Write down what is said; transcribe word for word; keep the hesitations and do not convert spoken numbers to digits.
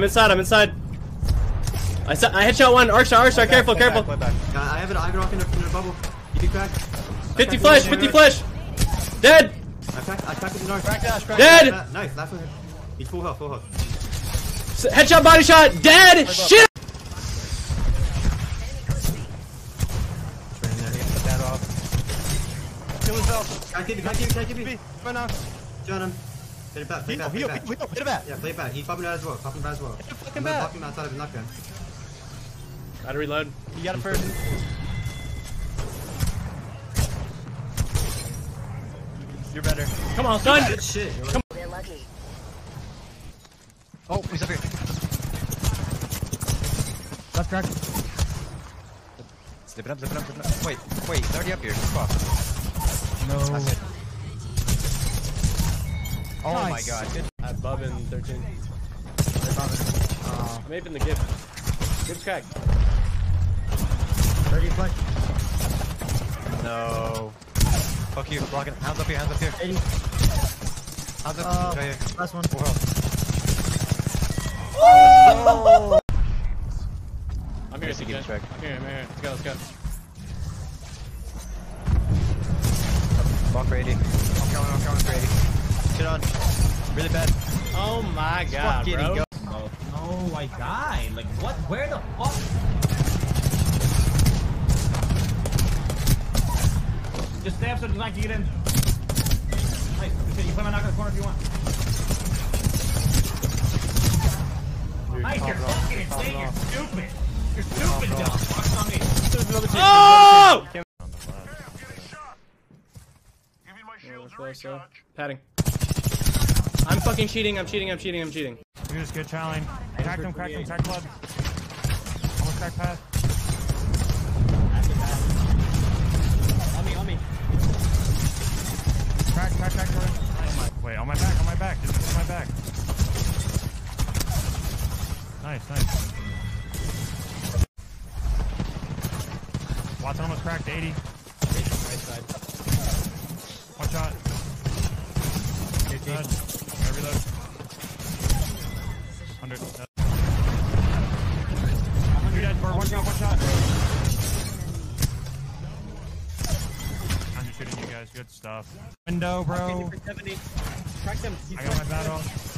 I'm inside, I'm inside. I, I headshot one. Arshar, Arshar, careful, back, careful. Back, back. I have an eye rock in a bubble. You crack. fifty flesh, fifty flesh. Dead. I cracked, I cracked with an arc. Crack dash, crack dash. Dead. That, nice, last one. He's full health, full health. Headshot, body shot. Dead. Shit. Kill himself. Can I give you, can I give you, can I give you? Right now. John him. Hit it back, play it back, play it back. Hit it back. Yeah, play it back. He's popping out as well, popping out as well. Hit it fucking back. Pop him outside of his knockdown. Gotta reload. You got it first. You're better. Come on, son. Good shit. Come on. We're lucky. Oh, he's up here. Left crack. Zip it up, zip it up, zip it up. Wait, wait, he's already up here. Fuck. No. Oh nice. My god. Good. I'm bubbing thirteen. They're bubbing. Uh, I'm aping the gift. Good crack. thirty flank. No. Fuck you, blocking. Hands up here, hands up here. eighty. Hands up uh, right here. Last one. Oh, no. I'm here, I'm here, I'm here, I'm here. Let's go, let's go. Block for eighty. I'm coming, I'm coming for eighty. Get on. Really bad. Oh my god, fuck bro. Go. Oh. Oh, I died. Like, what? Where the fuck? Just stay up so it's like you get in. Nice. You can put my knock on the corner if you want. Dude, Mike, you're fucking insane. You're stupid. You're stupid, dumb. Fuck on me. There's another team. Oh! Give me my shields to recharge. Padding. I'm fucking cheating. I'm cheating. I'm cheating. I'm cheating. You're just good challenge. Crack them, crack them, crack club. I'm gonna crack path. Crack, crack, crack, crack. Wait, on my back, on my back, just on my back. Nice, nice. Watson almost cracked eighty. Right side. One shot. eighteen. I reload. one hundred. Two dead, one shot, one shot. I'm just shooting you guys, good stuff. Window, bro. I got my battle.